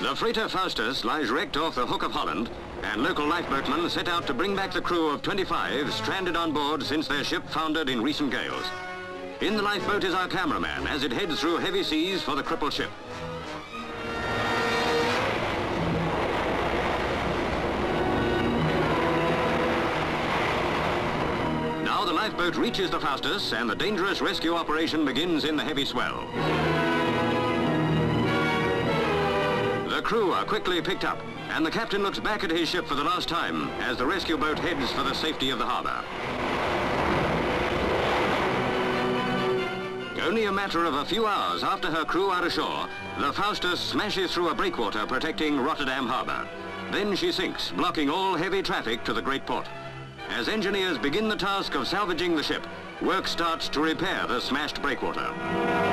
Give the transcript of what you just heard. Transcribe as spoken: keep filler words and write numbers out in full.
The freighter Faustus lies wrecked off the Hook of Holland, and local lifeboatmen set out to bring back the crew of twenty-five stranded on board since their ship foundered in recent gales. In the lifeboat is our cameraman as it heads through heavy seas for the crippled ship. Now the lifeboat reaches the Faustus, and the dangerous rescue operation begins in the heavy swell. The crew are quickly picked up, and the captain looks back at his ship for the last time as the rescue boat heads for the safety of the harbour. Only a matter of a few hours after her crew are ashore, the Faustus smashes through a breakwater protecting Rotterdam Harbour. Then she sinks, blocking all heavy traffic to the great port. As engineers begin the task of salvaging the ship, work starts to repair the smashed breakwater.